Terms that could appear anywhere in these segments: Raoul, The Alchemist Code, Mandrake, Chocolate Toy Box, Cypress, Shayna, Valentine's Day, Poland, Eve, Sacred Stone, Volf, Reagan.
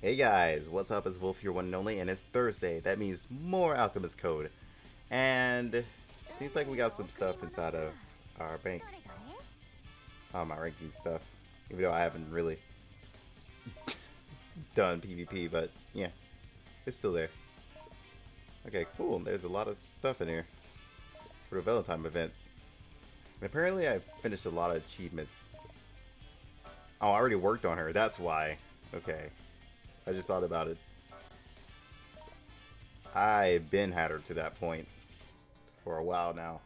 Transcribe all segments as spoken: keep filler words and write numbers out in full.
Hey guys, what's up? It's Wolf, your one and only, and it's Thursday. That means more Alchemist Code. And seems like we got some stuff inside of our bank. Oh, my ranking stuff. Even though I haven't really done PvP, but yeah, it's still there. Okay, cool. There's a lot of stuff in here for the Valentine event. And apparently I finished a lot of achievements. Oh, I already worked on her. That's why. Okay. I just thought about it. I've been had her to that point for a while now.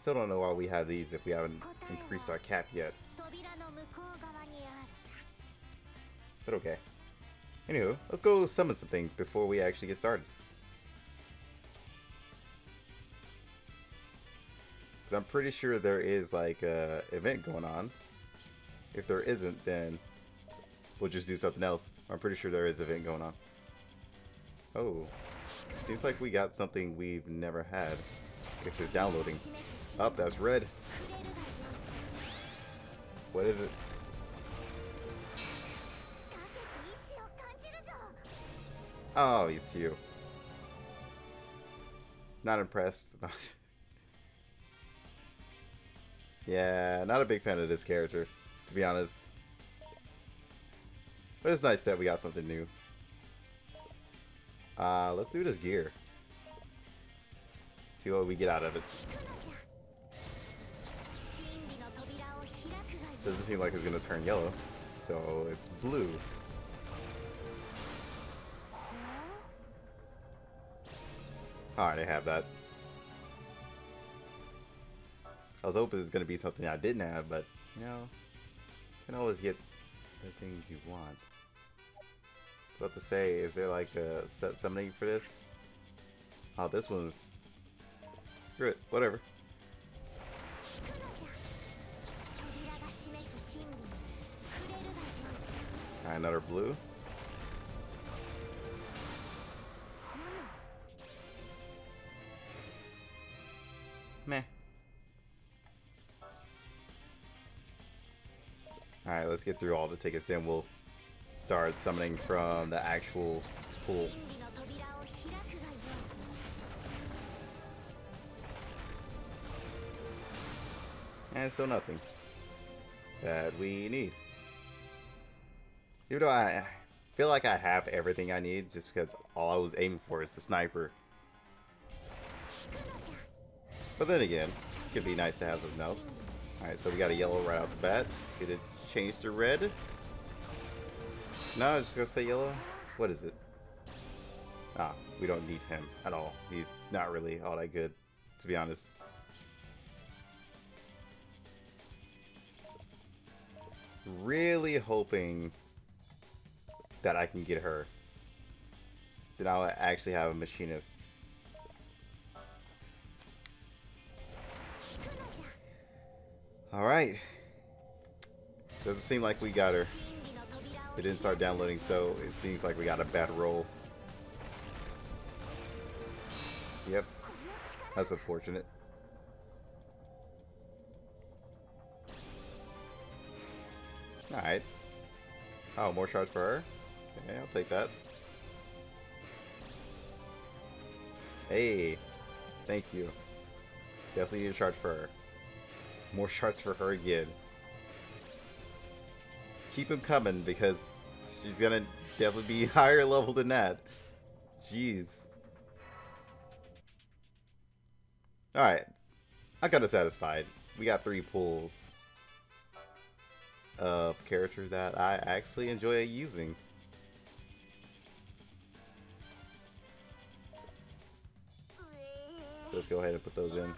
Still don't know why we have these if we haven't increased our cap yet. But okay. Anywho, let's go summon some things before we actually get started. Because I'm pretty sure there is like a event going on. If there isn't, then we'll just do something else. I'm pretty sure there is an event going on. Oh. Seems like we got something we've never had. It's just downloading. Oh, that's red. What is it? Oh, it's you. Not impressed. Yeah, not a big fan of this character, to be honest. But it's nice that we got something new. Uh, let's do this gear. See what we get out of it. Doesn't seem like it's gonna turn yellow, so it's blue. Alright, I have that. I was hoping it's gonna be something I didn't have, but you know, you can always get the things you want. I was about to say, is there like a set summoning for this? Oh, this one's... Screw it, whatever. Right, another blue. Meh. Alright, let's get through all the tickets, then we'll start summoning from the actual pool. And so nothing that we need. Even though I feel like I have everything I need, just because all I was aiming for is the sniper. But then again, it could be nice to have something else. Alright, so we got a yellow right out the bat. Get it changed to red. No, I was just gonna say yellow. What is it? Ah, we don't need him at all. He's not really all that good, to be honest. Really hoping that I can get her. Then I'll actually have a machinist. Alright. Doesn't seem like we got her. It didn't start downloading, so it seems like we got a bad roll. Yep. That's unfortunate. Alright. Oh, more shards for her? Okay, I'll take that. Hey. Thank you. Definitely need a shard for her. More shards for her again. Keep him coming, because she's gonna definitely be higher level than that. Jeez. Alright. I'm kinda satisfied. We got three pools of characters that I actually enjoy using. Let's go ahead and put those in.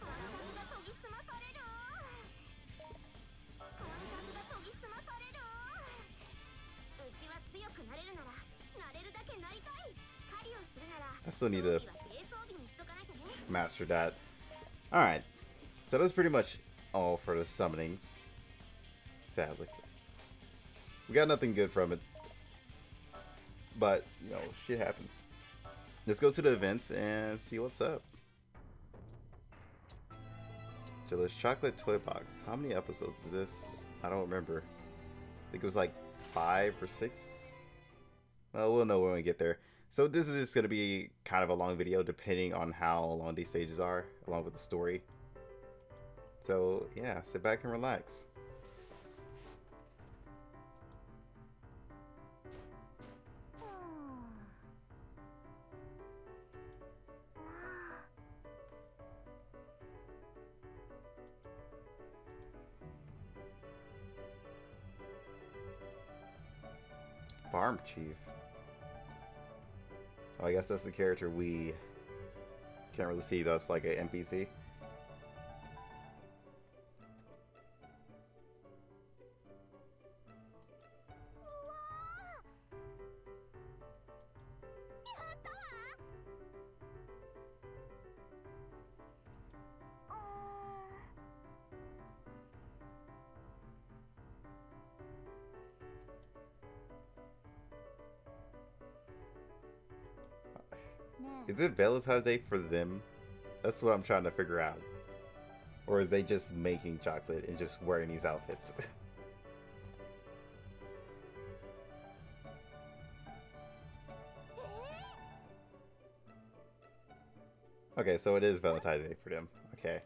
I still need to master that. Alright, so that's pretty much all for the summonings. Sadly, we got nothing good from it, but you know, shit happens. Let's go to the events and see what's up. So there's Chocolate Toy Box. How many episodes is this? I don't remember. I think it was like five or six. Well, we'll know when we get there. So this is going to be kind of a long video depending on how long these stages are, along with the story. So yeah, sit back and relax. Farm Chief. Oh, I guess that's the character we can't really see. That's like an N P C. Is it Valentine's Day for them? That's what I'm trying to figure out. Or is they just making chocolate and just wearing these outfits? Okay, so it is Valentine's Day for them. Okay.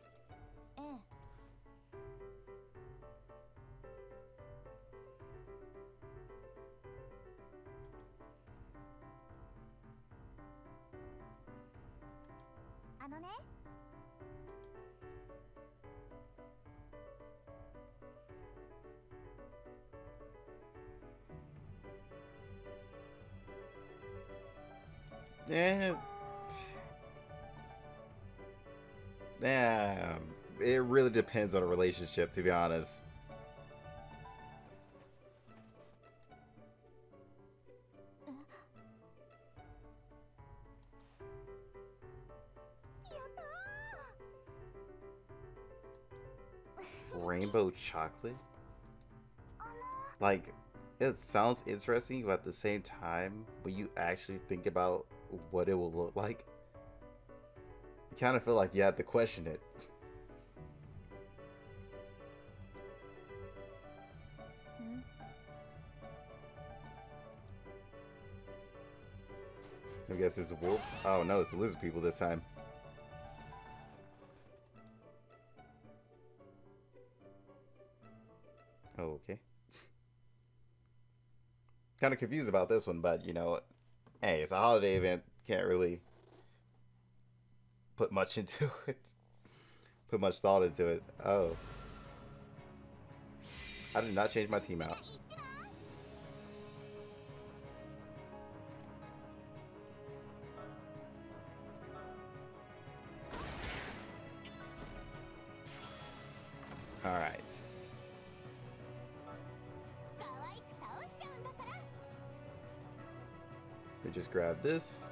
Yeah, yeah, it really depends on a relationship, to be honest. Rainbow chocolate? Like, it sounds interesting, but at the same time, when you actually think about what it will look like, you kind of feel like you have to question it. Hmm? I guess it's wolves. Oh no, it's the lizard people this time. Oh, okay. Kind of confused about this one, but you know, hey, it's a holiday event. Can't really put much into it. Put much thought into it. Oh. I did not change my team out. Alright. We just grab this.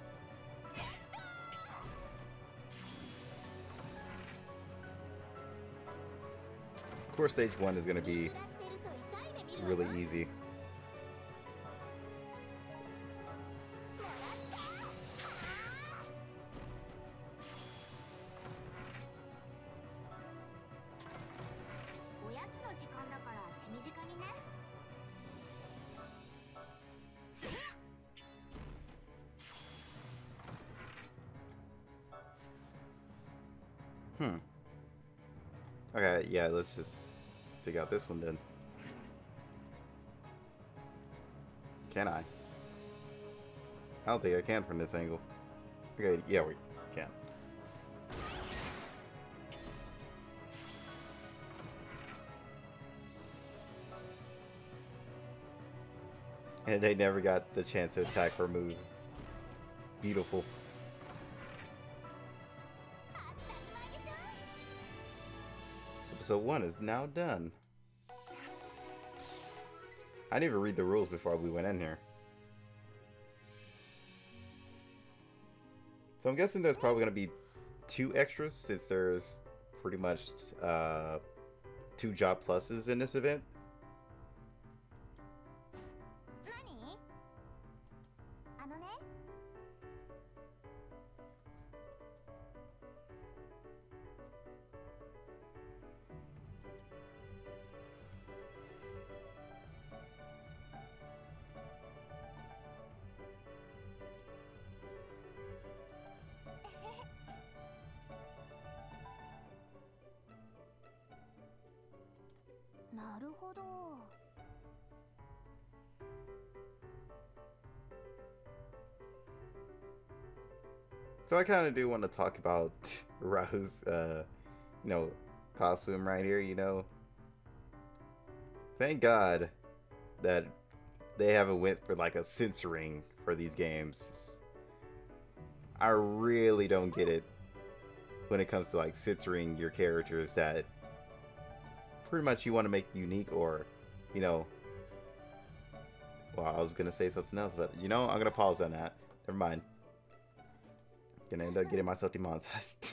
Of course, stage one is going to be really easy. Hmm. Okay, yeah, let's just dig out this one then. Can I? I don't think I can from this angle. Okay, yeah, we can. And they never got the chance to attack her move. Beautiful. So one is now done. I didn't even read the rules before we went in here. So I'm guessing there's probably going to be two extras since there's pretty much uh, two job pluses in this event. So I kind of do want to talk about Raoul's, uh, you know, costume right here, you know. Thank God that they haven't went for like a censoring for these games. I really don't get it when it comes to like censoring your characters that pretty much you want to make unique or, you know, well, I was going to say something else, but you know, I'm going to pause on that. Never mind. Gonna end up getting myself demonetized.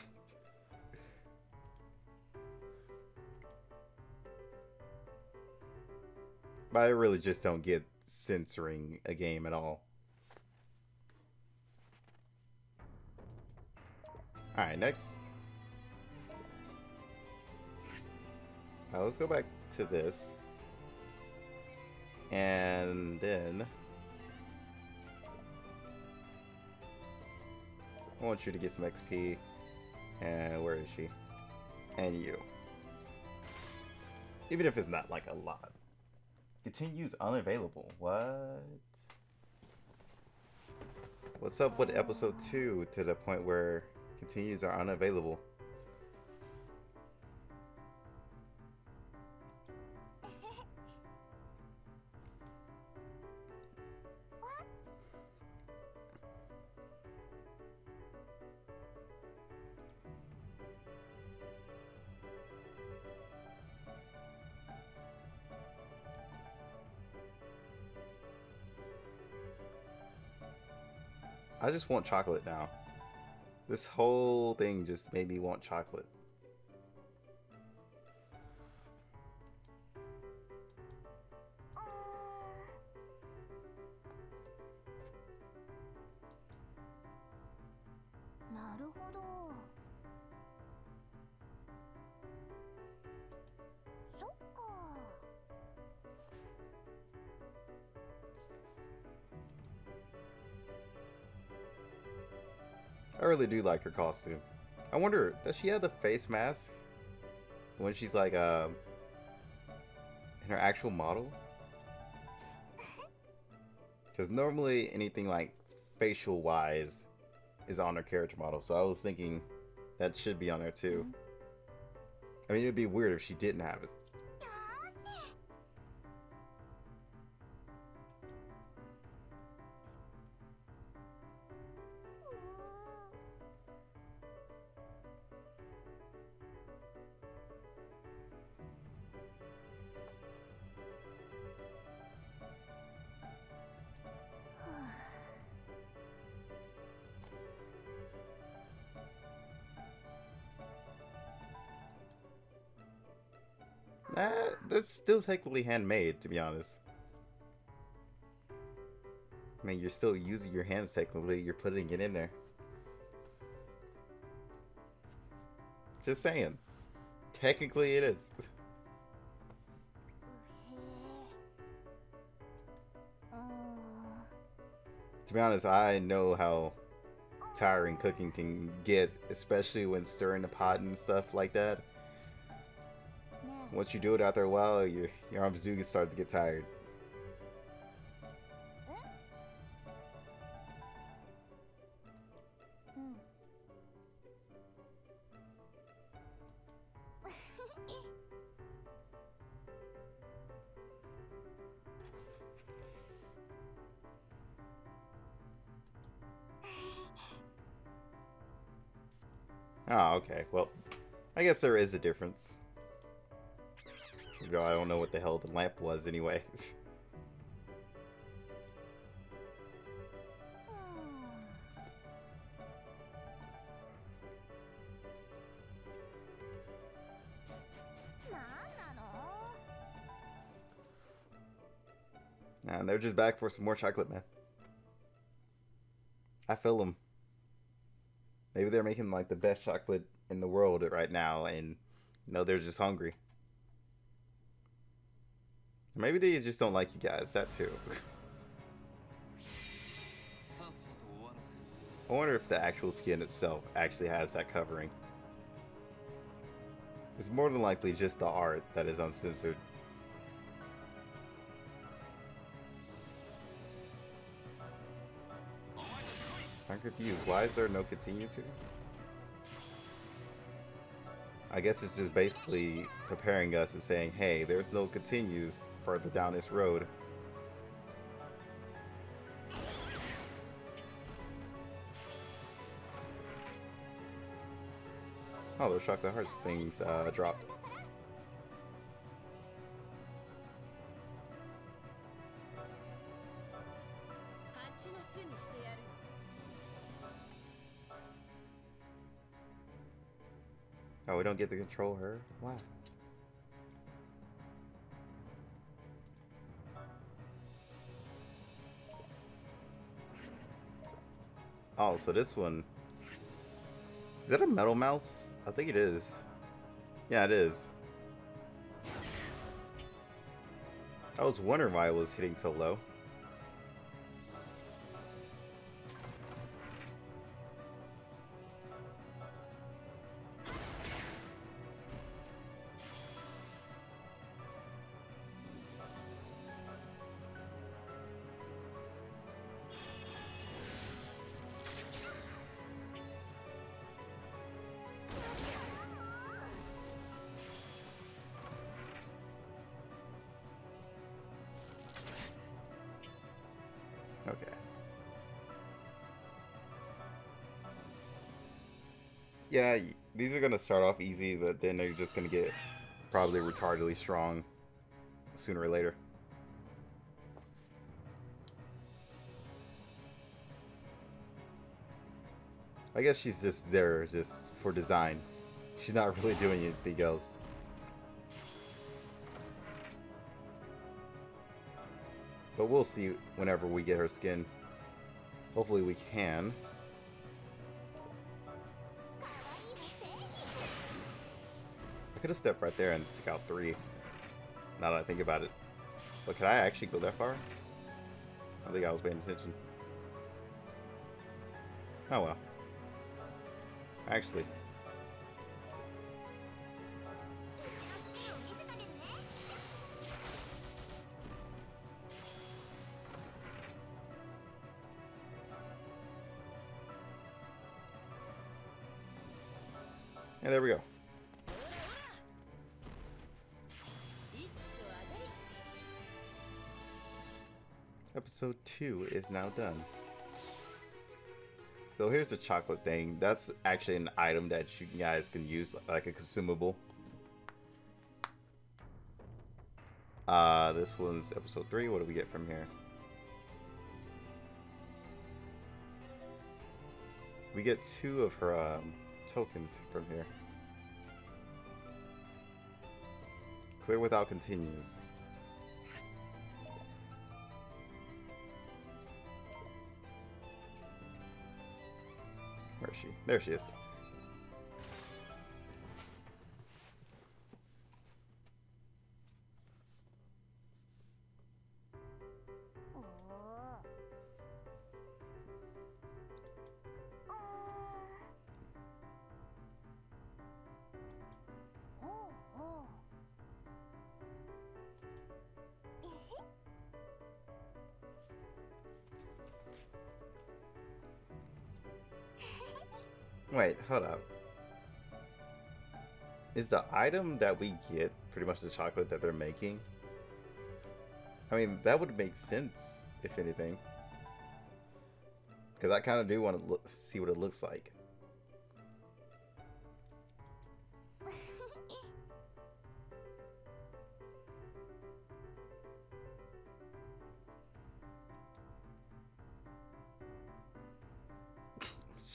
But I really just don't get censoring a game at all. Alright, next. Alright, let's go back to this. And then I want you to get some X P. And where is she? And you. Even if it's not like a lot. Continues unavailable. What? What's up with episode two to the point where continues are unavailable? I just want chocolate now. This whole thing just made me want chocolate. I really do like her costume. I wonder, does she have the face mask when she's like um, in her actual model? Because normally anything like facial wise is on her character model, so I was thinking that should be on there too. I mean, it would be weird if she didn't have it. Uh, that's still technically handmade, to be honest. I mean, you're still using your hands technically, you're putting it in there. Just saying. Technically it is. To be honest, I know how tiring cooking can get, especially when stirring the pot and stuff like that. Once you do it after a while, your, your arms do start to get tired. Oh, okay. Well, I guess there is a difference. I don't know what the hell the lamp was anyway. And they're just back for some more chocolate, man. I feel them. Maybe they're making like the best chocolate in the world right now, and you know they're just hungry. Maybe they just don't like you guys, that too. I wonder if the actual skin itself actually has that covering. It's more than likely just the art that is uncensored. I'm confused. Why is there no continue to? I guess it's just basically preparing us and saying, hey, there's no continues further down this road. Oh, those chocolate hearts things uh, dropped. Oh, we don't get to control her? Why? Oh, so this one... Is that a metal mouse? I think it is. Yeah, it is. I was wondering why it was hitting so low. Yeah, these are going to start off easy, but then they're just going to get probably retardedly strong sooner or later. I guess she's just there just for design. She's not really doing anything else. But we'll see whenever we get her skin. Hopefully we can. I could have stepped right there and took out three, now that I think about it. But could I actually go that far? I think I was paying attention. Oh well. Actually. And there we go. Episode two is now done. So here's the chocolate thing. That's actually an item that you guys can use, like a consumable. Uh, this one's episode three. What do we get from here? We get two of her um, tokens from here. Clear without continues. Where is she? There she is. Wait, hold up. Is the item that we get pretty much the chocolate that they're making? I mean, that would make sense, if anything. Because I kind of do want to look, see what it looks like.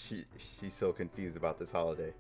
She, she's so confused about this holiday.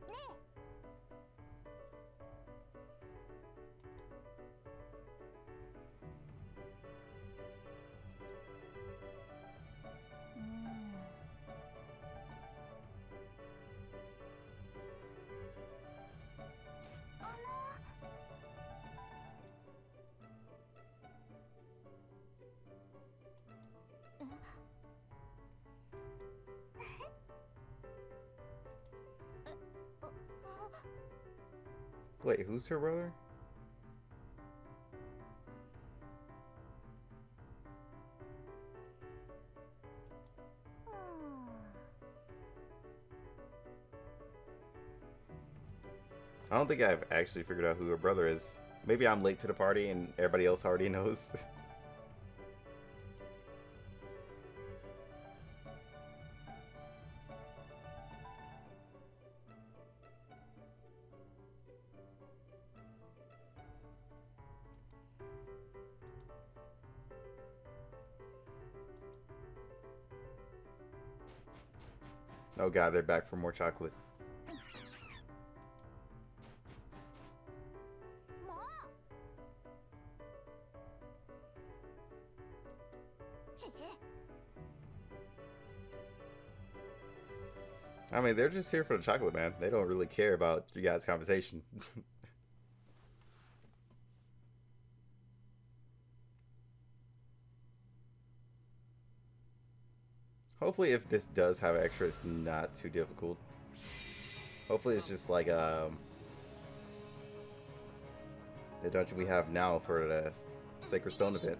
Wait, who's her brother? I don't think I've actually figured out who her brother is. Maybe I'm late to the party and everybody else already knows. Oh god, they're back for more chocolate. I mean, they're just here for the chocolate, man. They don't really care about you guys' conversation. Hopefully, if this does have extra, it's not too difficult. Hopefully, it's just like um, the dungeon we have now for the Sacred Stone event.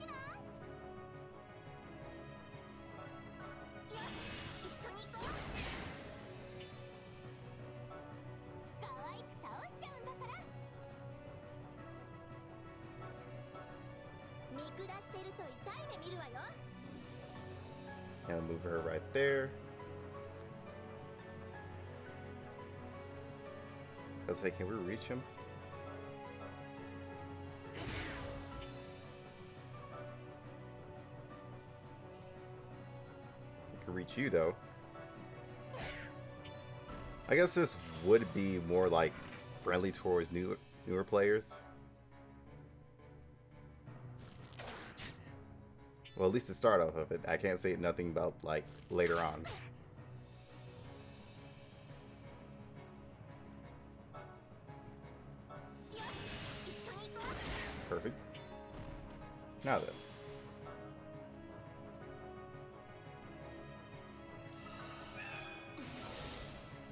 And move her right there. Let's say, can we reach him? We can reach you though. I guess this would be more like friendly towards newer newer players. Well, at least the start off of it. I can't say nothing about, like, later on. Perfect. Now then.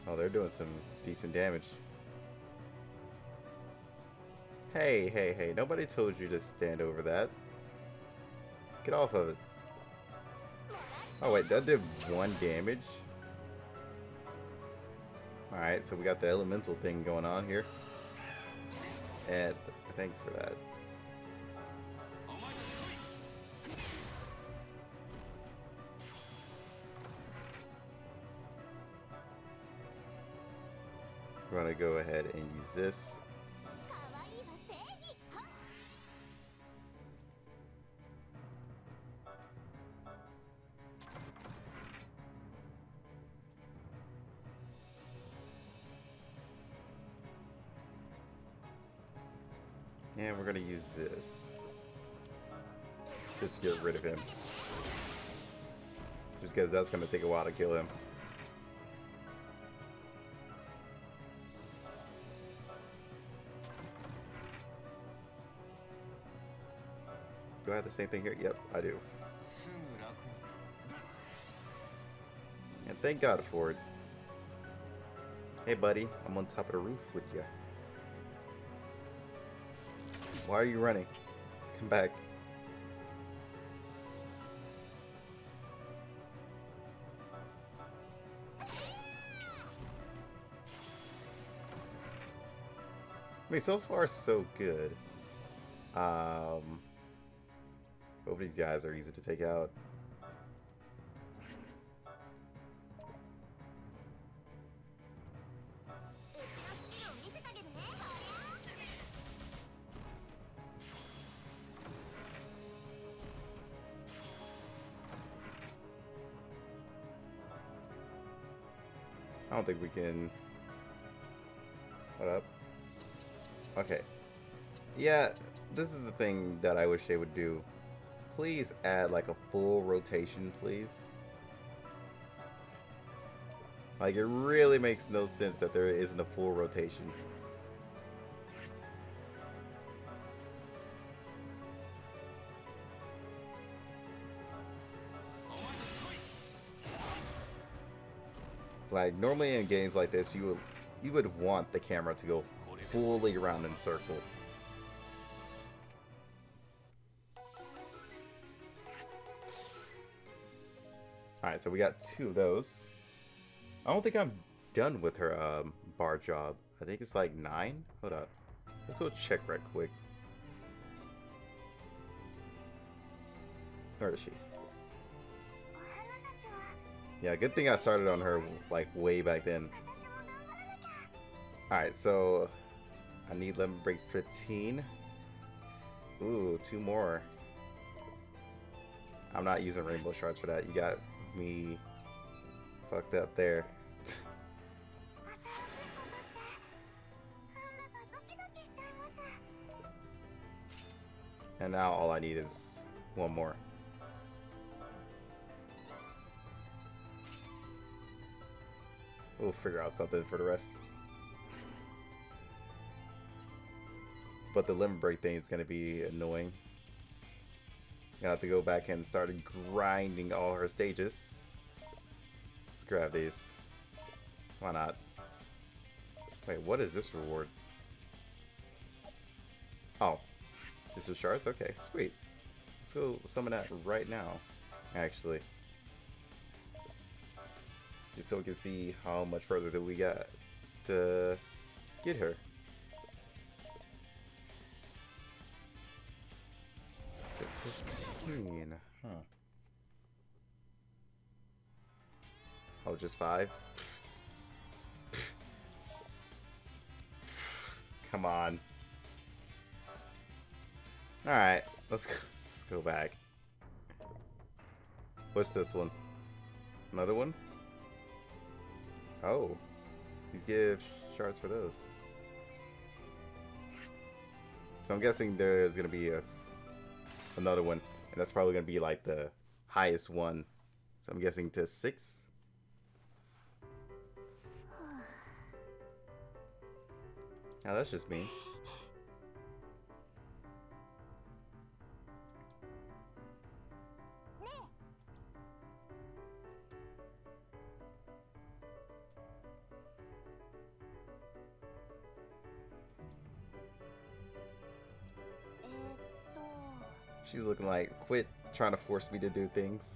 Oh, they're doing some decent damage. Hey, hey, hey. Nobody told you to stand over that. Get off of it. Oh wait, that did one damage. Alright, so we got the elemental thing going on here. And thanks for that. We're gonna go ahead and use this. And we're gonna use this just to get rid of him, just because that's gonna take a while to kill him. Do I have the same thing here? Yep, I do. And thank God for it. Hey buddy, I'm on top of the roof with you. Why are you running? Come back. I mean, so far so good. Um, both of these guys are easy to take out. I don't think we can. What up? Okay. Yeah, this is the thing that I wish they would do. Please add like a full rotation, please. Like, it really makes no sense that there isn't a full rotation. Like, normally in games like this, you would you would want the camera to go fully around in a circle. Alright, so we got two of those. I don't think I'm done with her um, bar job. I I think it's like nine. Hold up. Let's go check right quick. Where is she? Yeah, good thing I started on her like way back then. Alright, so I need lemon break fifteen. Ooh, two more. I'm not using rainbow shards for that. You got me fucked up there. And now all I need is one more. We'll figure out something for the rest. But the limb break thing is going to be annoying. Gonna have to go back and start grinding all her stages. Let's grab these. Why not? Wait, what is this reward? Oh. Just some shards? Okay, sweet. Let's go summon that right now, actually. Just so we can see how much further that we got to get her. fifteen, huh. Oh, just five? Come on. Alright, let's go, let's go back. What's this one? Another one? Oh. These give shards for those. So I'm guessing there's going to be a, another one. And that's probably going to be like the highest one. So I'm guessing to six? Now that's just me. She's looking like, quit trying to force me to do things.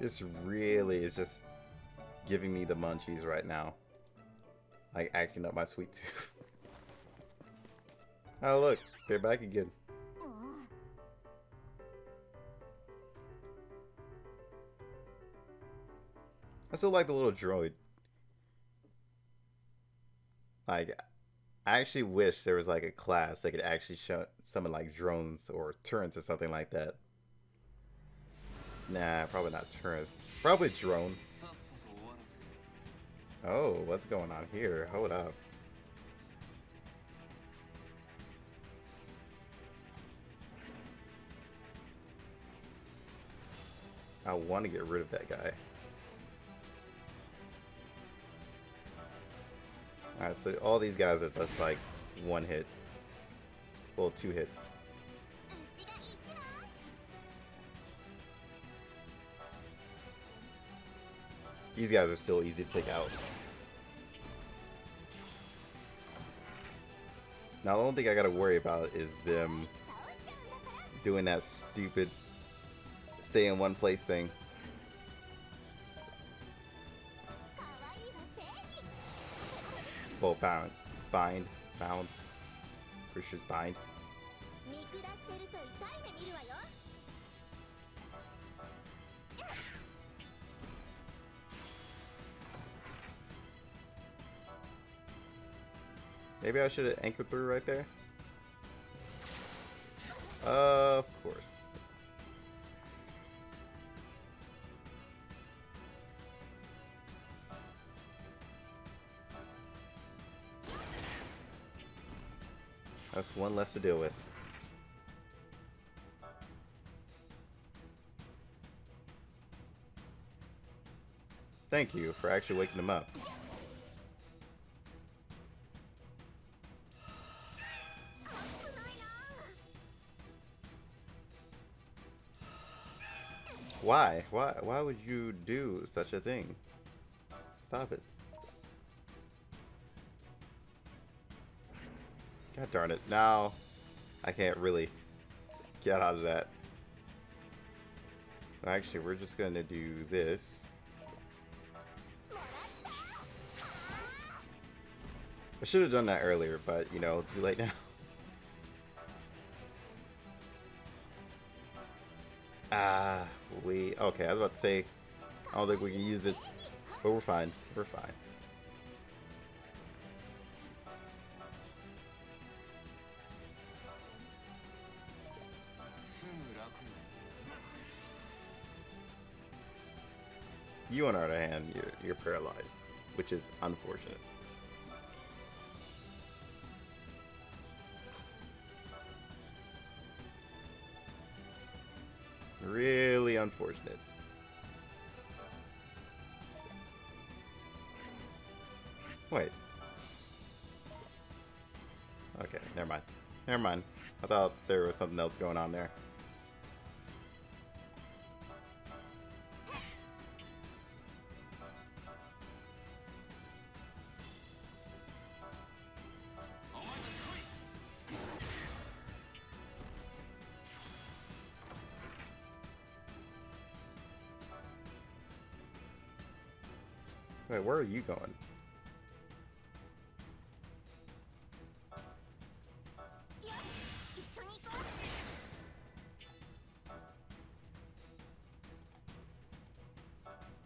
This really is just giving me the munchies right now. Like acting up my sweet tooth. Oh look, they're back again. I still like the little droid. Like, I actually wish there was like a class that could actually show summon like drones or turrets or something like that. Nah, probably not turrets. Probably drone. Oh, what's going on here? Hold up. I want to get rid of that guy. Alright, so all these guys are just like one hit. Well, two hits. These guys are still easy to take out. Now the only thing I gotta worry about is them doing that stupid stay in one place thing. Well, bound, bind, bound, for sure, bind. Maybe I should have anchored through right there. Uh, of course. That's one less to deal with. Thank you for actually waking him up. Why? Why? Why would you do such a thing? Stop it. God darn it. Now I can't really get out of that. Actually, we're just going to do this. I should have done that earlier, but, you know, too late now. Ah, uh, we... Okay, I was about to say, I don't think we can use it, but we're fine. We're fine. You, on the other hand, you're, you're paralyzed, which is unfortunate. Really unfortunate. Wait. Okay, never mind. Never mind. I thought there was something else going on there. Wait, where are you going?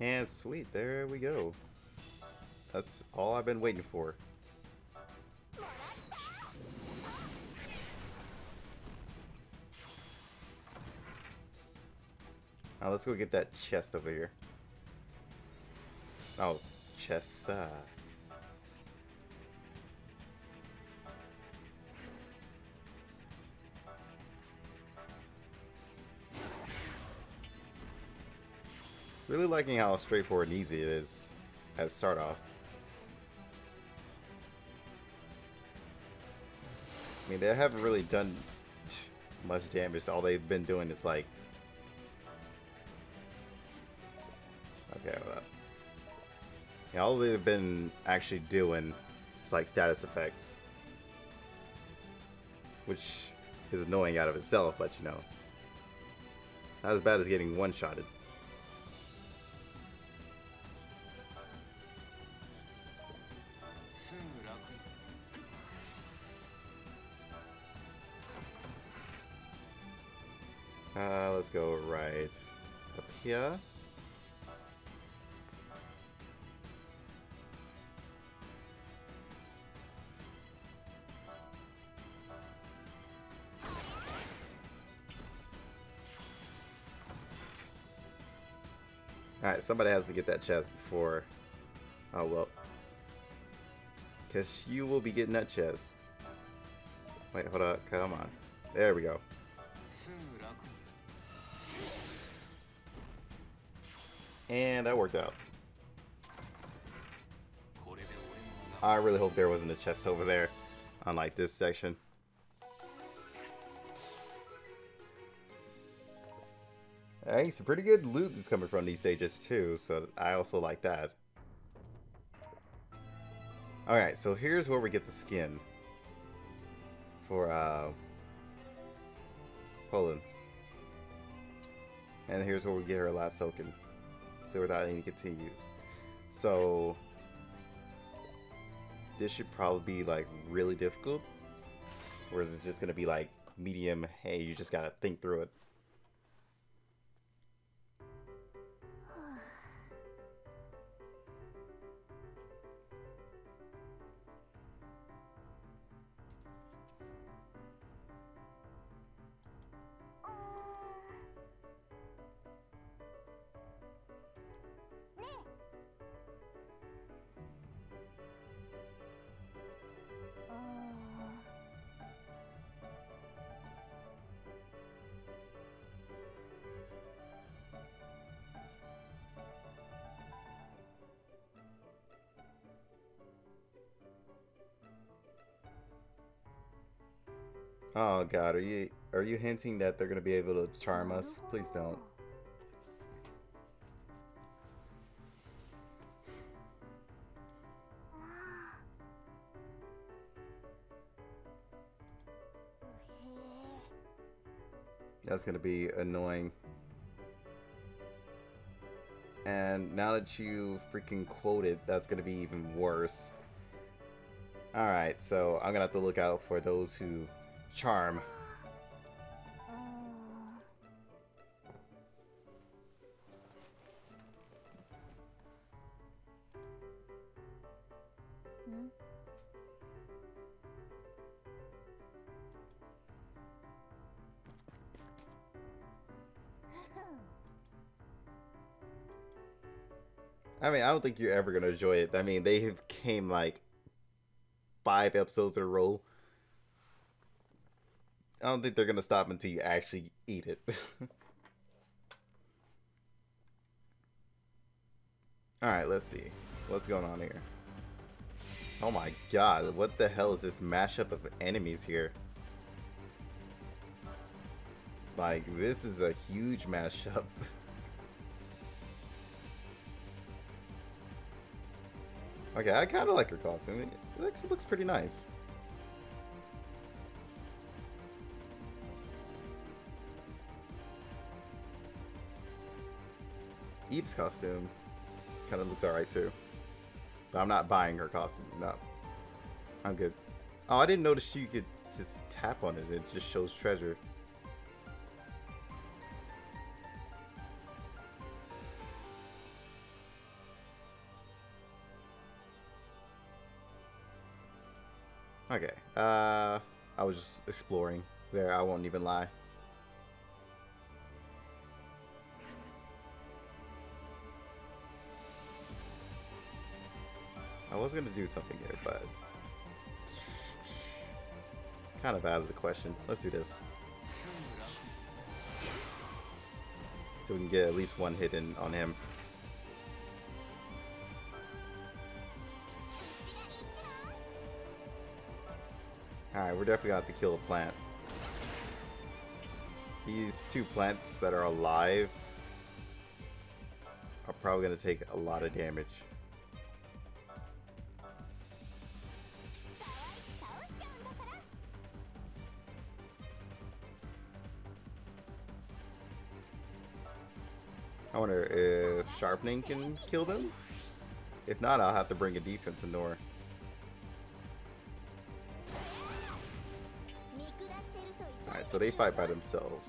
And sweet, there we go. That's all I've been waiting for. Now let's go get that chest over here. Oh, Chessa. Really liking how straightforward and easy it is as start off. I mean, they haven't really done much damage. All they've been doing is like... Okay, well... Yeah, all they've been actually doing is like status effects, which is annoying out of itself, but you know, not as bad as getting one-shotted. Uh, let's go right up here. Alright, somebody has to get that chest before... Oh, well. Because you will be getting that chest. Wait, hold up. Come on. There we go. And that worked out. I really hope there wasn't a chest over there. Unlike this section. Hey, some pretty good loot that's coming from these stages too, so I also like that. Alright, so here's where we get the skin for uh, Poland. And here's where we get her last token, without any continues. So, this should probably be like really difficult, or is it just going to be like medium, hey, you just got to think through it. Oh God, are you are you hinting that they're gonna be able to charm us? Please don't. That's gonna be annoying. And now that you freaking quoted, that's gonna be even worse. Alright, so I'm gonna have to look out for those who charm. I mean, I don't think you're ever going to enjoy it. I mean, they have came like five episodes in a row. I don't think they're going to stop until you actually eat it. Alright, let's see. What's going on here? Oh my God, what the hell is this mashup of enemies here? Like, this is a huge mashup. Okay, I kind of like her costume. It looks, it looks pretty nice. Eve's costume kind of looks alright too. But I'm not buying her costume. No. I'm good. Oh, I didn't notice she could just tap on it. It just shows treasure. Okay, uh, I was just exploring there, I won't even lie. I was gonna do something here, but kind of out of the question. Let's do this. So we can get at least one hit in on him. Alright, we're definitely gonna have to kill a plant. These two plants that are alive are probably gonna take a lot of damage. I wonder if sharpening can kill them? If not, I'll have to bring a defense into her. So they fight by themselves.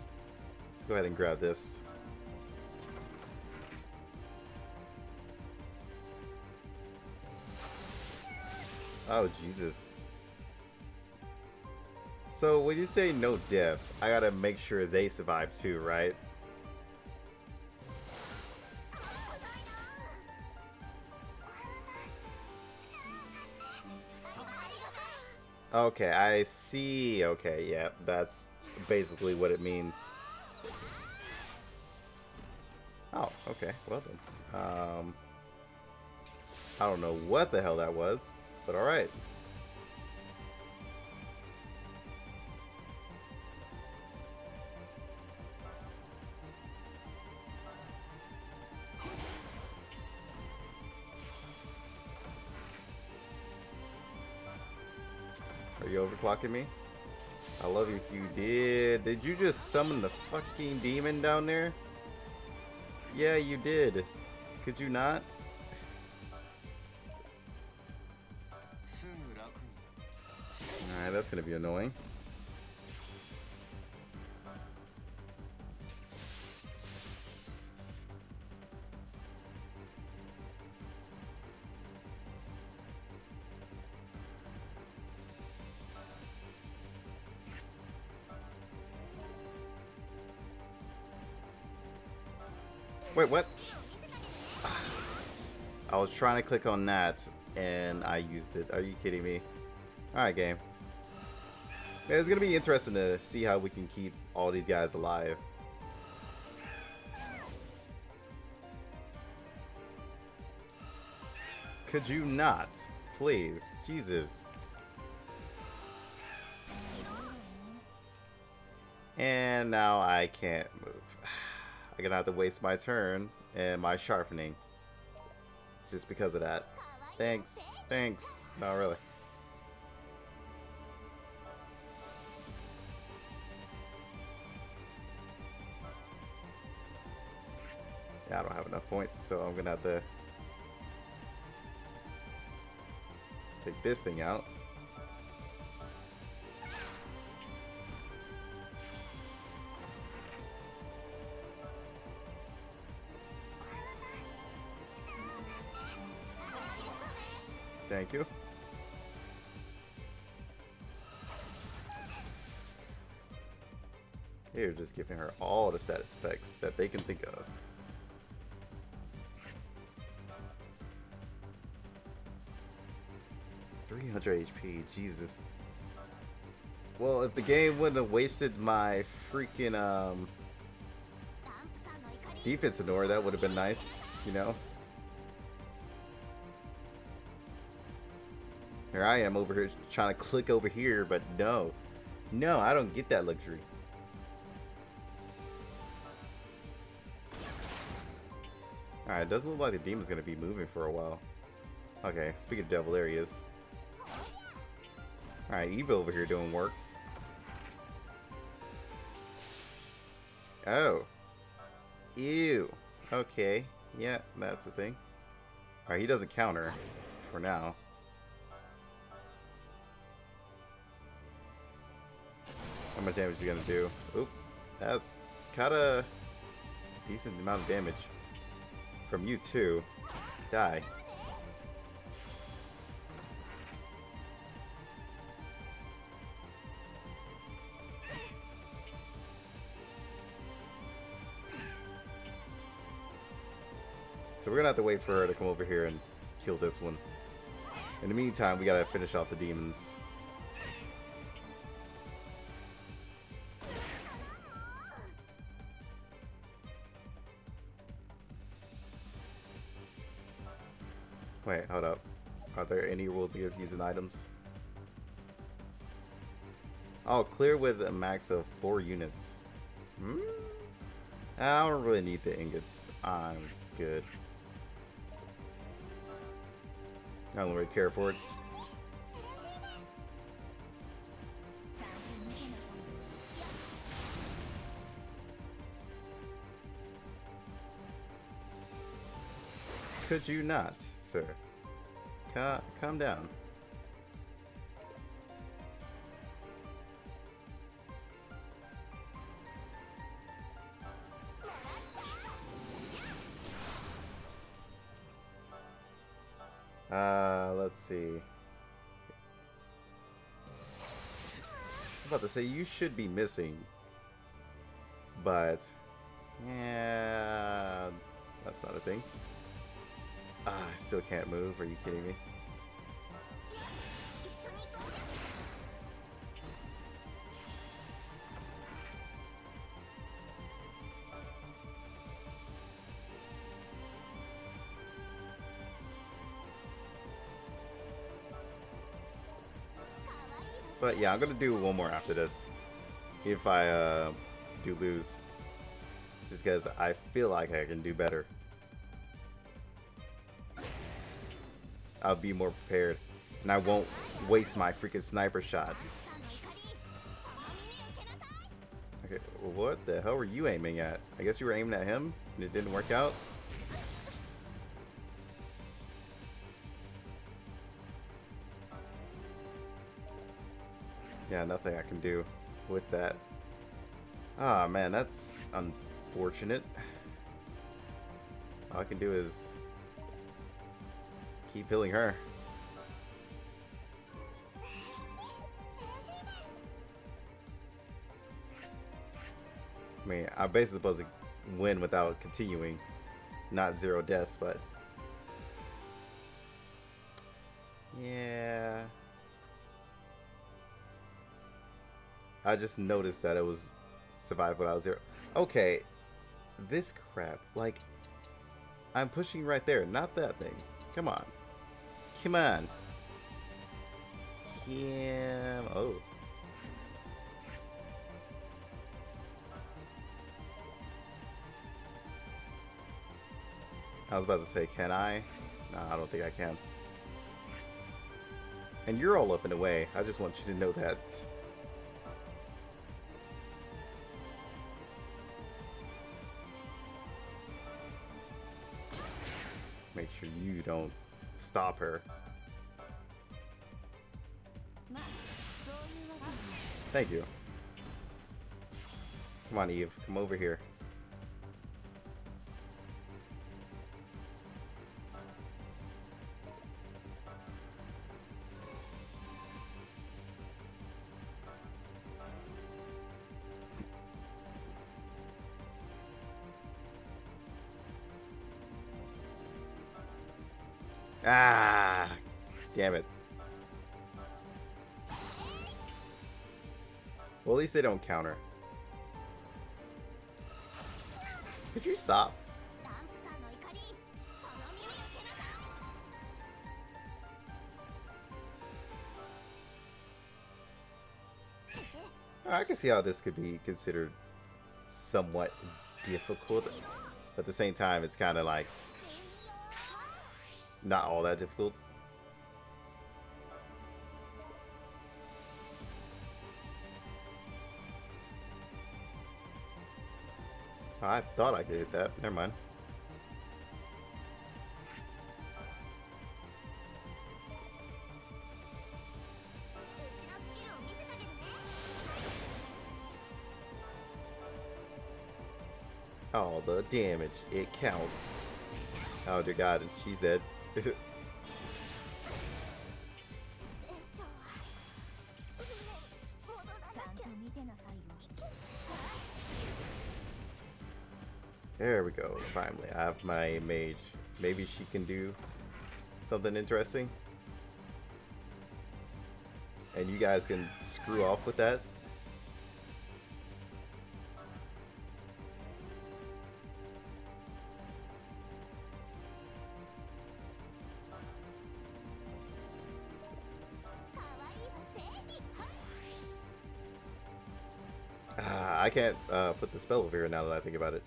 Let's go ahead and grab this. Oh, Jesus. So when you say no deaths, I gotta make sure they survive too, right? Okay, I see. Okay, yeah, that's basically what it means. Oh, okay, well then. Um, I don't know what the hell that was, but alright. Are you overclocking me? I love you if you did. Did you just summon the fucking demon down there? Yeah, you did. Could you not? Alright, that's gonna be annoying. Wait, what? I was trying to click on that and I used it. Are you kidding me? Alright, game. Yeah, it's gonna be interesting to see how we can keep all these guys alive. Could you not? Please. Jesus. And now I can't move. I'm gonna have to waste my turn and my sharpening just because of that. Thanks. Thanks. Not really. Yeah, I don't have enough points, so I'm gonna have to take this thing out. Thank you. You're just giving her all the status effects that they can think of. three hundred H P, Jesus. Well, if the game wouldn't have wasted my freaking um defense in order, that would have been nice, you know. Here I am over here trying to click over here, but no. No, I don't get that luxury. Alright, it doesn't look like the demon's gonna be moving for a while. Okay, speaking of devil, there he is. Alright, Eve over here doing work. Oh. Ew. Okay. Yeah, that's the thing. Alright, he doesn't counter for now. How much damage is he gonna do? Oop. That's kinda decent amount of damage from you too. Die. So we're gonna have to wait for her to come over here and kill this one. In the meantime, we gotta finish off the demons. Wait, hold up. Are there any rules against using items? Oh, clear with a max of four units. Hmm? I don't really need the ingots. I'm good. I don't really care for it. Could you not, sir? Ca calm down. Uh, let's see. I'm about to say you should be missing, but yeah, that's not a thing. Ah, I still can't move. Are you kidding me? But yeah, I'm gonna do one more after this if I uh, do lose, just because I feel like I can do better. I'll be more prepared and I won't waste my freaking sniper shot. Okay, what the hell were you aiming at? I guess you were aiming at him and it didn't work out. Yeah, nothing I can do with that. Ah, man, that's unfortunate. All I can do is keep healing her. I mean, I'm basically supposed to win without continuing. Not zero deaths, but... yeah... I just noticed that it was survived when I was zero. Okay, this crap. Like, I'm pushing right there, not that thing. Come on. Come on. Kim. Oh. I was about to say, can I? No, I don't think I can. And you're all up and away. I just want you to know that. Make sure you don't stop her. Thank you. Come on, Eve. Come over here. Ah, damn it. Well, at least they don't counter. Could you stop? I can see how this could be considered somewhat difficult, but at the same time, it's kind of like not all that difficult. I thought I could hit that. Never mind. All the damage, it counts. Oh dear God, and she's dead. There we go, finally. I have my mage. Maybe she can do something interesting. And you guys can screw off with that. Ah, I can't uh, put the spell over here now that I think about it.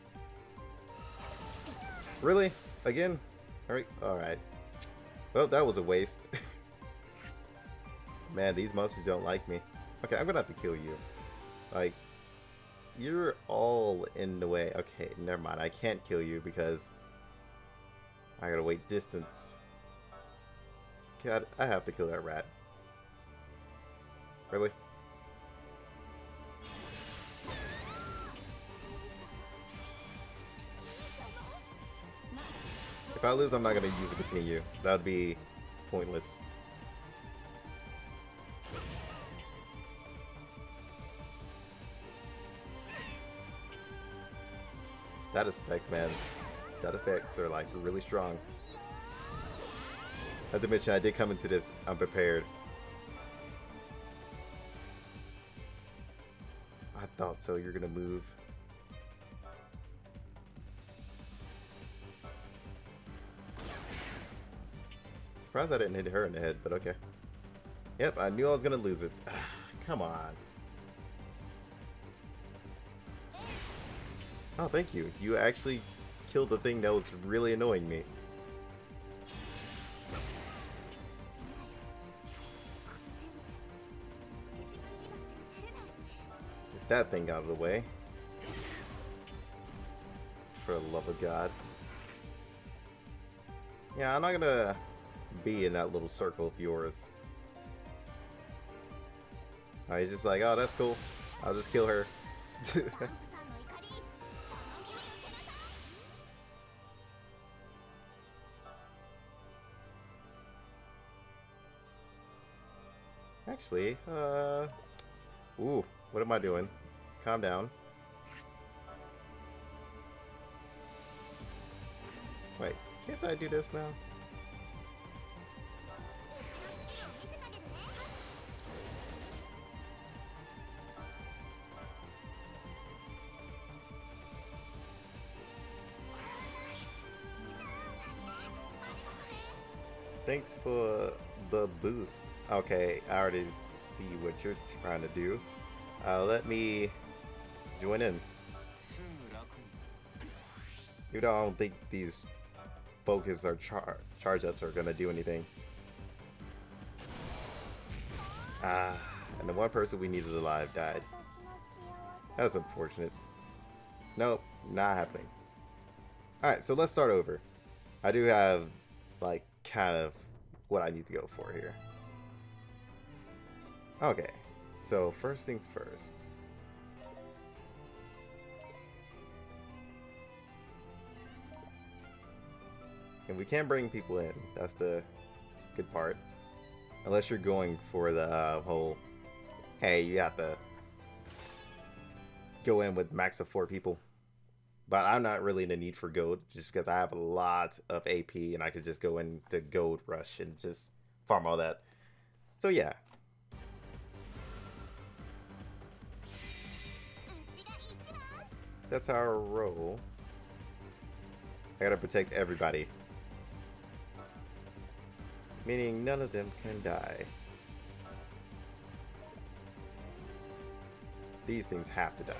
Really? Again? Alright. Alright. Well, that was a waste. Man, these monsters don't like me. Okay, I'm gonna have to kill you. Like, you're all in the way. Okay, never mind. I can't kill you because I gotta wait distance. God, I have to kill that rat. Really? If I lose, I'm not going to use a continue. That would be pointless. Status effects, man. Status effects are like really strong. Not to mention, I did come into this unprepared. I thought so. You're going to move. Surprised I didn't hit her in the head, but okay. Yep, I knew I was gonna lose it. Come on. Oh, thank you. You actually killed the thing that was really annoying me. Get that thing out of the way. For the love of God. Yeah, I'm not gonna be in that little circle of yours. Oh, he's just like, oh, that's cool. I'll just kill her. Actually, uh... ooh, what am I doing? Calm down. Wait, can't I do this now? Thanks for the boost. Okay, I already see what you're trying to do. Uh, let me join in. Dude, I don't think these focus or char charge ups are gonna do anything. Ah, and the one person we needed alive died. That's unfortunate. Nope, not happening. Alright, so let's start over. I do have, like, kind of what I need to go for here. Okay, so first things first. And we can bring people in, that's the good part. Unless you're going for the uh, whole, hey, you have to go in with max of four people. But I'm not really in the need for gold, just because I have a lot of A P and I could just go into gold rush and just farm all that. So yeah. That's our roll. I gotta protect everybody. Meaning none of them can die. These things have to die.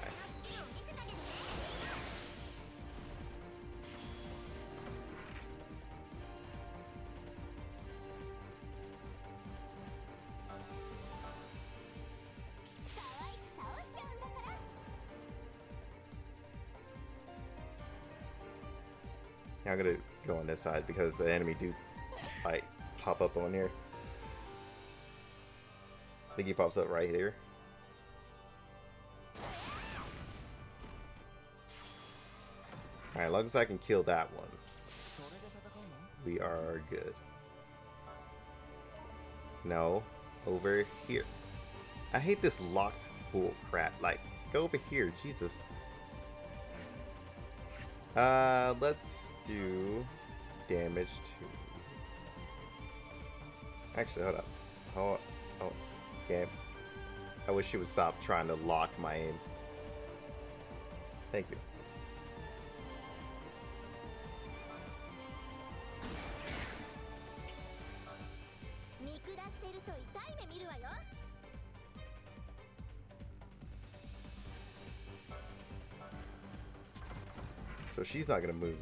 Now I'm gonna go on this side because the enemy do like pop up on here. I think he pops up right here. Alright, as long as I can kill that one, we are good. No, over here. I hate this locked bull crap. Like, go over here, Jesus. Uh, let's do damage to... Actually, hold up. Oh, oh, damn. I wish you would stop trying to lock my aim. Thank you. So she's not gonna move.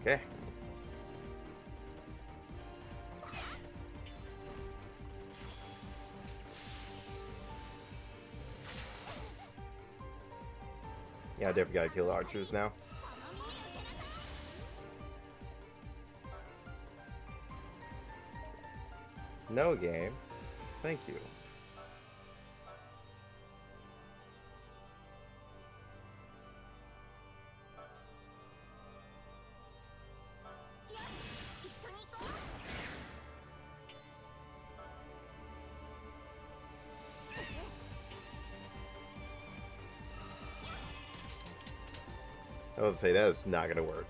Okay. Yeah, I definitely gotta kill archers now. No game. Thank you. I was gonna say that is not gonna work.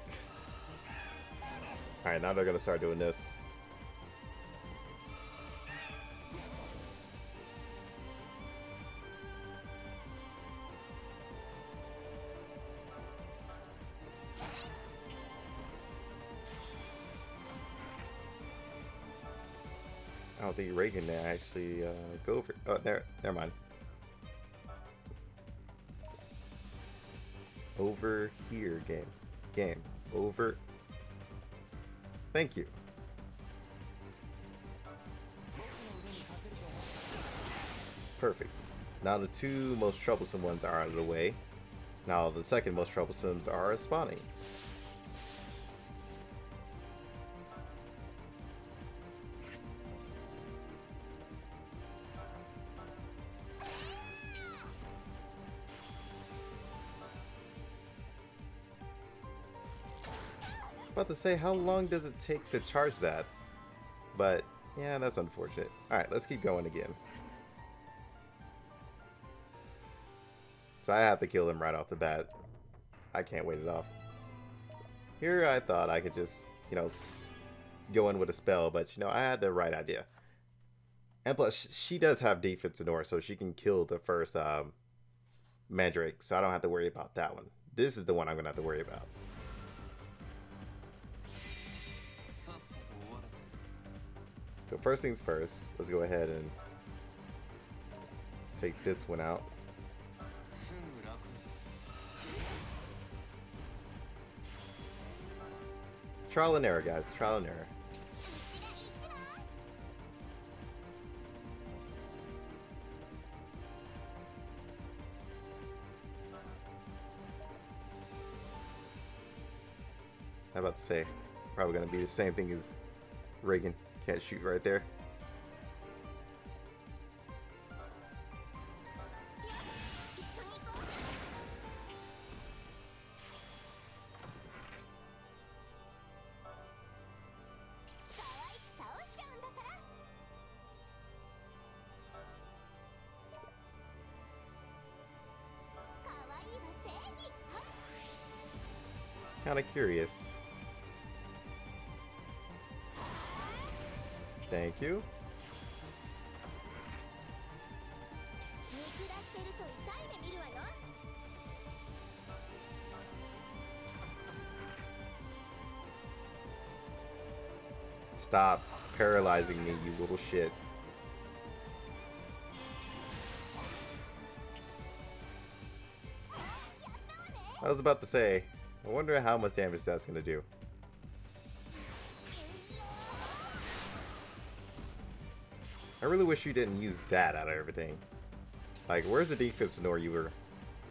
Alright, now they're gonna start doing this. I don't think Reagan actually uh, go for it. Oh, there, never mind. Over here, game. Game. Over. Thank you. Perfect. Now the two most troublesome ones are out of the way. Now the second most troublesomes are spawning. About to say, how long does it take to charge that? But yeah, that's unfortunate. All right, let's keep going again. So I have to kill him right off the bat. I can't wait it off. Here I thought I could just, you know, go in with a spell, but you know, I had the right idea. And plus, she does have defense in her, so she can kill the first um, Mandrake, so I don't have to worry about that one. This is the one I'm gonna have to worry about. So first things first, let's go ahead and take this one out. Trial and error, guys. Trial and error. I'm about to say, probably going to be the same thing as Reagan. Can't shoot right there. Kind of curious. Thank you. Stop paralyzing me, you little shit. I was about to say, I wonder how much damage that's gonna do. I really wish you didn't use that out of everything. Like, where's the defense nor you were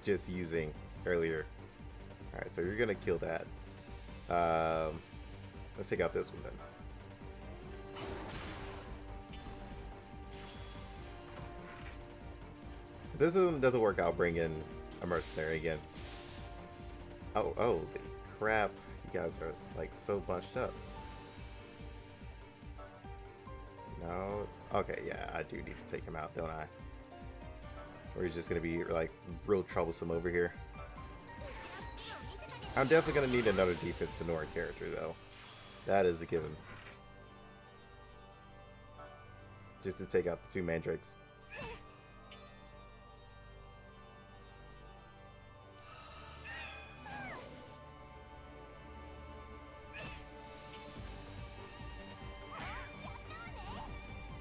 just using earlier? Alright, so you're gonna kill that. Um, let's take out this one then. If this one doesn't work, I'll bring in a mercenary again. Oh, oh, crap. You guys are like so bunched up. No. Okay, yeah, I do need to take him out, don't I? Or he's just gonna be like real troublesome over here. I'm definitely gonna need another defense Sonora character though. That is a given. Just to take out the two Mandrakes.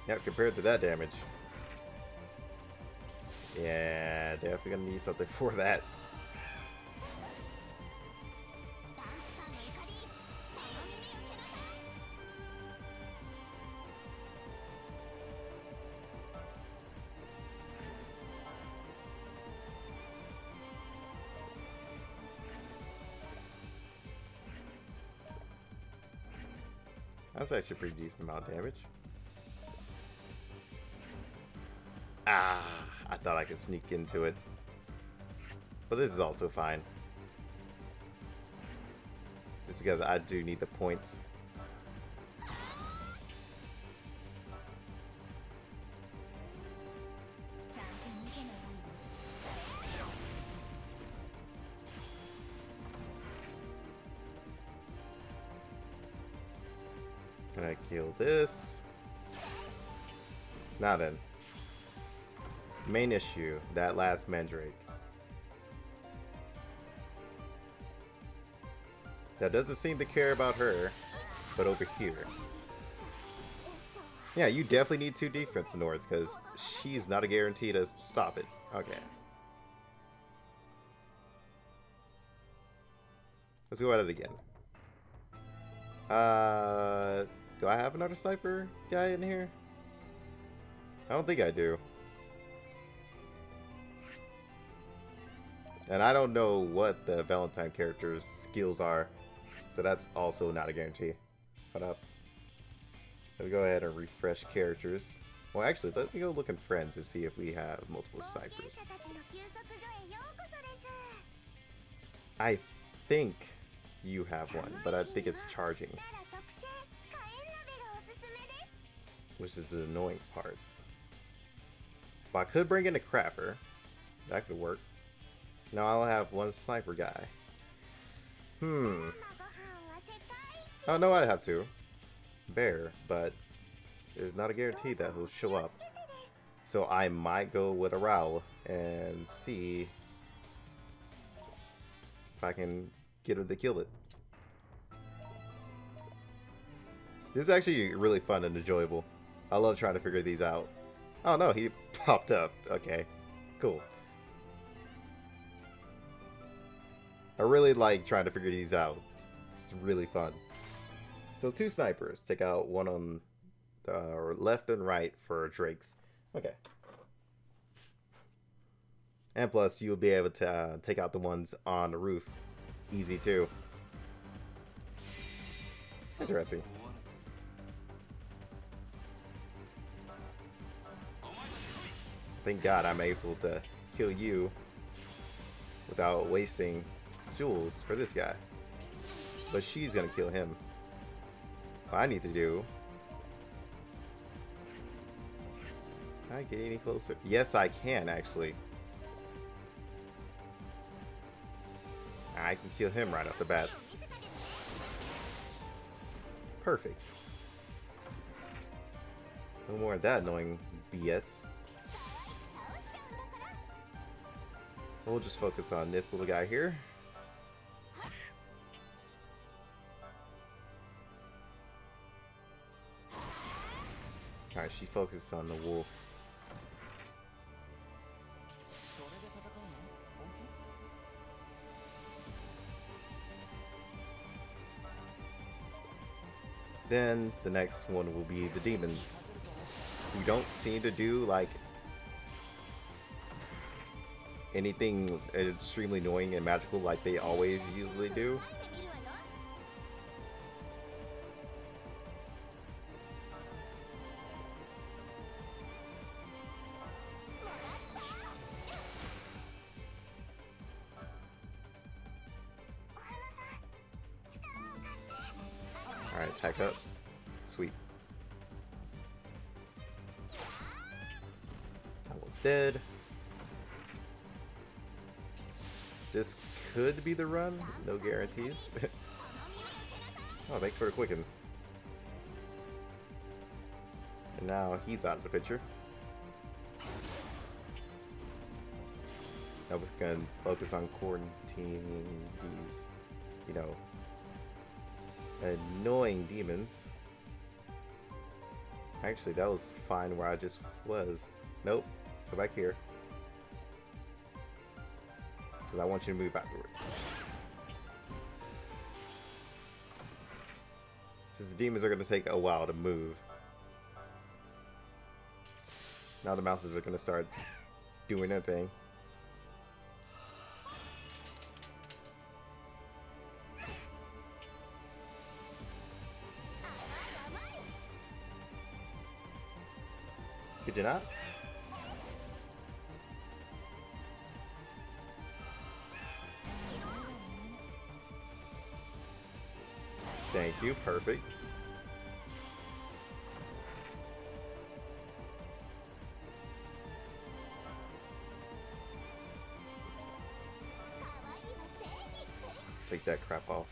Yep, compared to that damage. Yeah, definitely gonna need something for that. That's actually a pretty decent amount of damage. Ah, I thought I could sneak into it. But this is also fine. Just because I do need the points. Can I kill this? Now then. Main issue, that last Mandrake. That doesn't seem to care about her, but over here. Yeah, you definitely need two defense Nords because she's not a guarantee to stop it. Okay. Let's go at it again. Uh, do I have another sniper guy in here? I don't think I do. And I don't know what the Valentine character's skills are, so that's also not a guarantee. Hold up. Let me go ahead and refresh characters. Well, actually, let me go look in Friends and see if we have multiple Cypress. I think you have one, but I think it's charging, which is the annoying part. Well, I could bring in a Crapper. That could work. Now I'll have one sniper guy. Hmm. Oh no, I have two. Bear, but there's not a guarantee that he'll show up. So I might go with a Raoul and see if I can get him to kill it. This is actually really fun and enjoyable. I love trying to figure these out. Oh no, he popped up. Okay, cool. I really like trying to figure these out. It's really fun. So two snipers. Take out one on the left and right for Drake's. Okay. And plus, you'll be able to uh, take out the ones on the roof. Easy too. Interesting. Thank God I'm able to kill you without wasting jewels for this guy. But she's gonna kill him. What I need to do... Can I get any closer? Yes, I can, actually. I can kill him right off the bat. Perfect. No more of that annoying B S. We'll just focus on this little guy here. Alright, she focused on the wolf. Then the next one will be the demons, who don't seem to do like anything extremely annoying and magical like they always usually do. Alright, attack up. Sweet. That one's dead. This could be the run, no guarantees. Oh, thanks for the quicken. And now he's out of the picture. I was gonna focus on quarantining these, you know, annoying demons. Actually, that was fine where I just was. Nope, go back here. I want you to move afterwards. Since the demons are going to take a while to move. Now the mouses are going to start doing their thing. Could you not? Thank you, perfect. Take that crap off.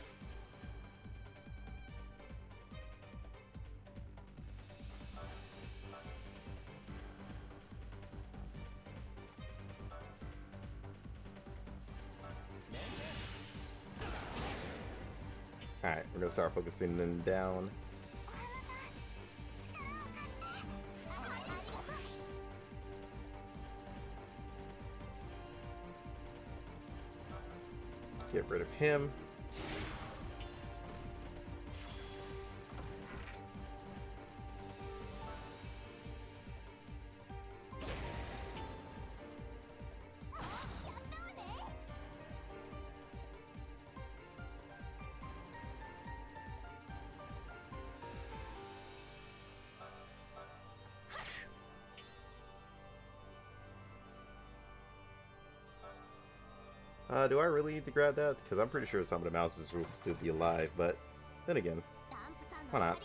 Alright, we're gonna start focusing them down. Get rid of him. Uh, do I really need to grab that? Because I'm pretty sure some of the mouses will still be alive, but then again, why not?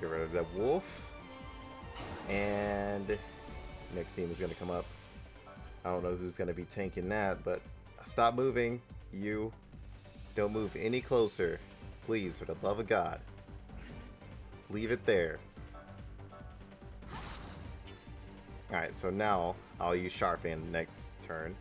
Get rid of that wolf, and next team is going to come up. I don't know who's going to be tanking that, but stop moving. You don't move any closer. Please, for the love of God. Leave it there. Alright, so now I'll use Sharpen next turn.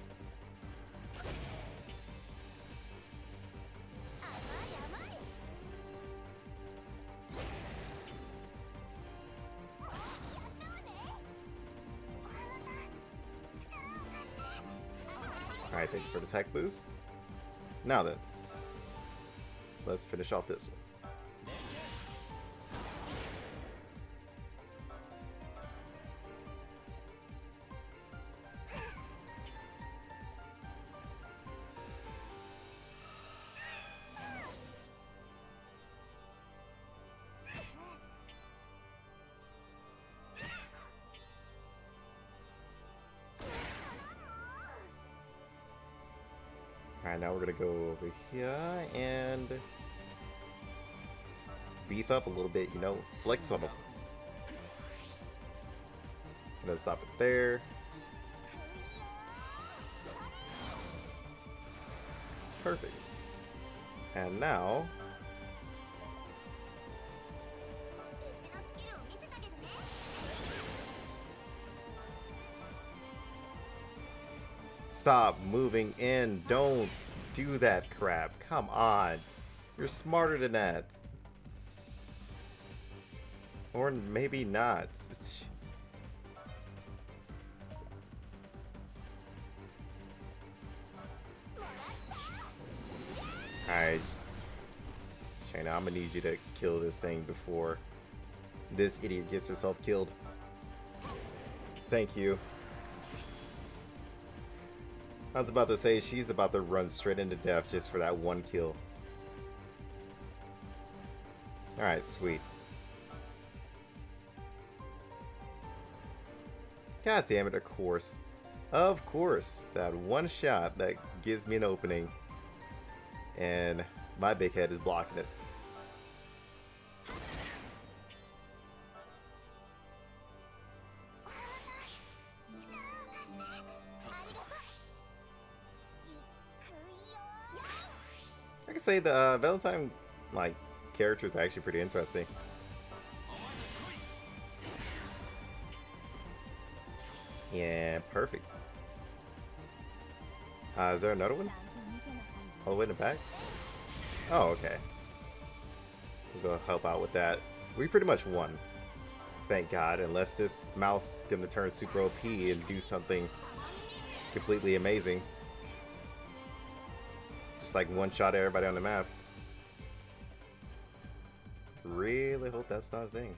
Alright, thanks for the tech boost. Now then, let's finish off this one. Alright, now we're going to go over here and beef up a little bit, you know, flex on them. I'm going to stop it there. Perfect. And now, stop moving in. Don't do that crap. Come on. You're smarter than that. Or maybe not. Alright. Shayna, I'm gonna need you to kill this thing before this idiot gets herself killed. Thank you. I was about to say, she's about to run straight into death just for that one kill. Alright, sweet. God damn it, of course. Of course, that one shot that gives me an opening. And my big head is blocking it. I can say the uh, Valentine like characters are actually pretty interesting. Yeah, perfect. Uh, is there another one? All the way in the back? Oh, okay. We'll go help out with that. We pretty much won. Thank God, unless this mouse is gonna turn super O P and do something completely amazing. Just like one shot everybody on the map. Really hope that's not a thing.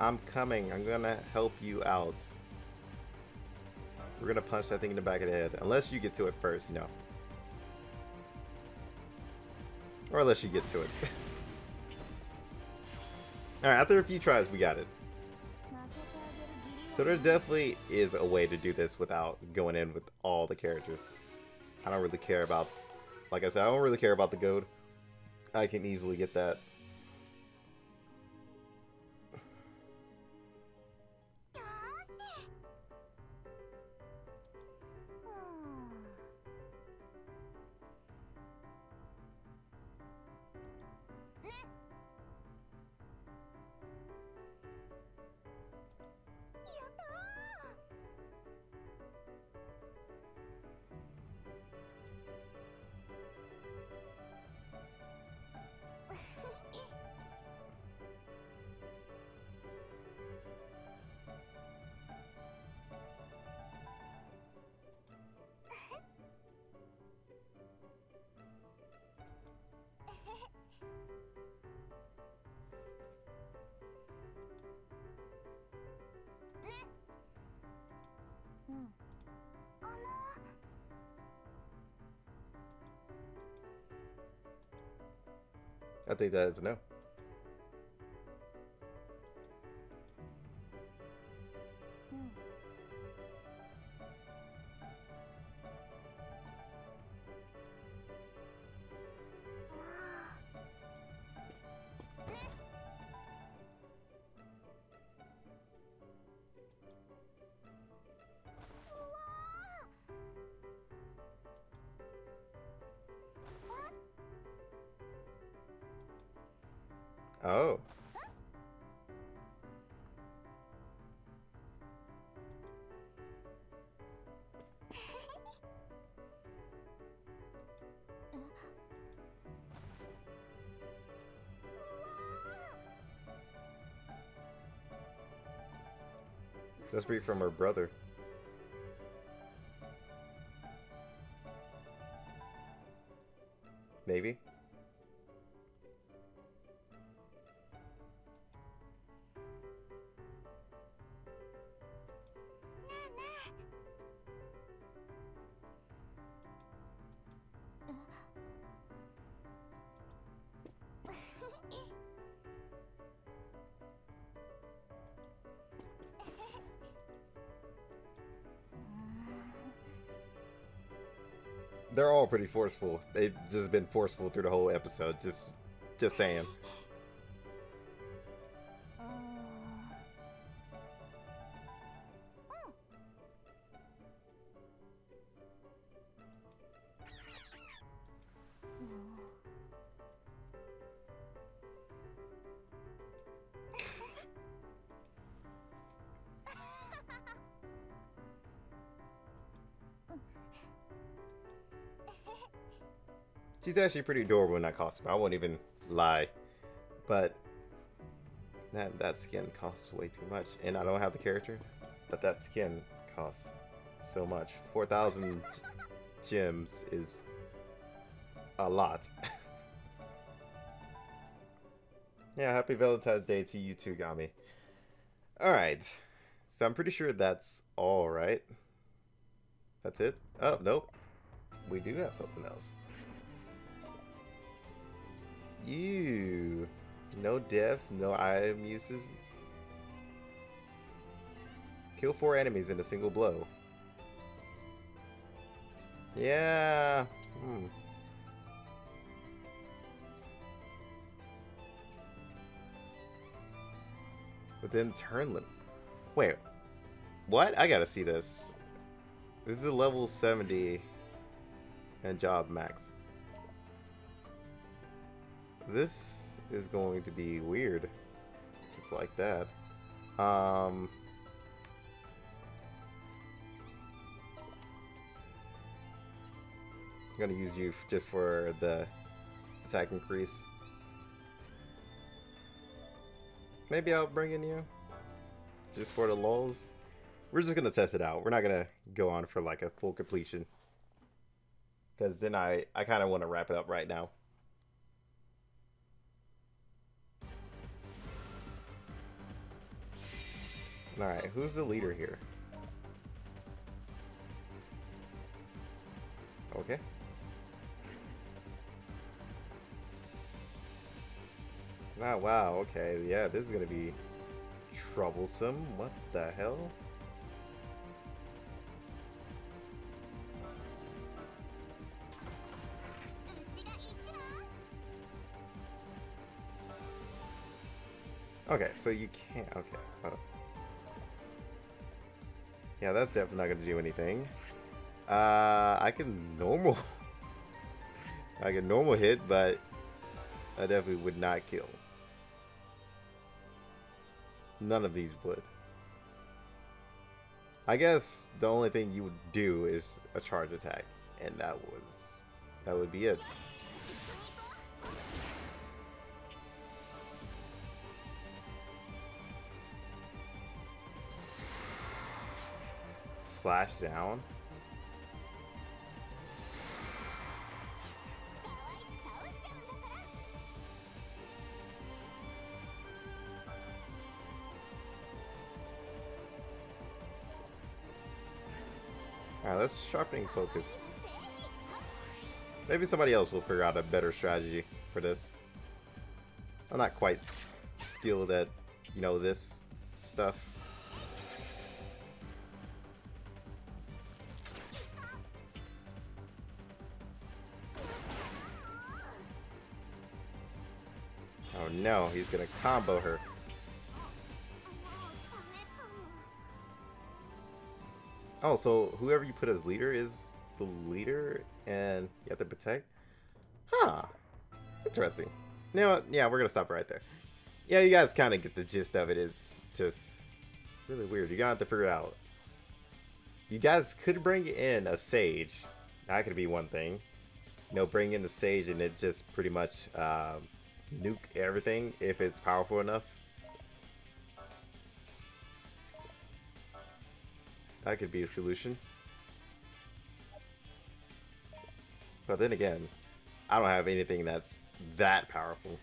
I'm coming. I'm gonna help you out. We're gonna punch that thing in the back of the head. Unless you get to it first, you know. Or unless she gets to it. Alright, after a few tries, we got it. So there definitely is a way to do this without going in with all the characters. I don't really care about... Like I said, I don't really care about the gold. I can easily get that. I think that is a no. Oh. That's be from her brother. Maybe. They're all pretty forceful. They've just been forceful through the whole episode. Just, just saying. She's actually pretty adorable in that costume. I won't even lie, but that that skin costs way too much, and I don't have the character. But that skin costs so much. Four thousand gems is a lot. Yeah, happy Valentine's Day to you too, Gami. All right, so I'm pretty sure that's all right. That's it. Oh nope, we do have something else. Ew. No deaths, no item uses. Kill four enemies in a single blow. Yeah. Hmm. Within turn limit. Wait. What? I gotta see this. This is a level seventy and job max. This is going to be weird. It's like that. Um, I'm gonna use you just for the attack increase. Maybe I'll bring in you just for the lulz. We're just gonna test it out. We're not gonna go on for like a full completion, because then I I kind of want to wrap it up right now. Alright, who's the leader here? Okay. Ah, wow, okay, yeah, this is gonna be troublesome. What the hell? Okay, so you can't, okay. Oh. Yeah, that's definitely not gonna do anything. Uh, I can normal. I can normal hit, but I definitely would not kill. None of these would. I guess the only thing you would do is a charge attack, and that was that would be it. Slash down. Alright, that's sharpening focus. Maybe somebody else will figure out a better strategy for this. I'm not quite skilled at, you know, this stuff. No, he's gonna combo her. Oh, so whoever you put as leader is the leader, and you have to protect? Huh. Interesting. You know what? Yeah, we're gonna stop right there. yeah, you guys kind of get the gist of it. It's just really weird. You're gonna have to figure it out. You guys could bring in a sage. That could be one thing. You know, bring in the sage and it just pretty much uh, nuke everything if it's powerful enough. That could be a solution. But then again, I don't have anything that's that powerful.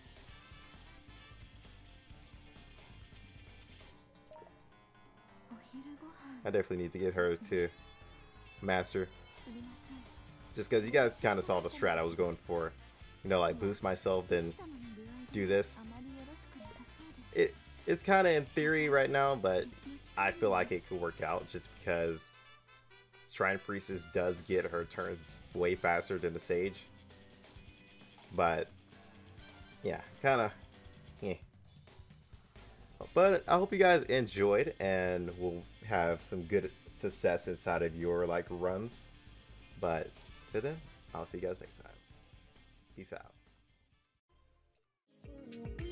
I definitely need to get her to master. Just because you guys kind of saw the strat I was going for. You know, like boost myself, then do this. It, it's kind of in theory right now, but I feel like it could work out just because Shrine Priestess does get her turns way faster than the Sage. But, yeah, kind of, yeah. But I hope you guys enjoyed and will have some good success inside of your, like, runs. But, till then, I'll see you guys next time. Peace out.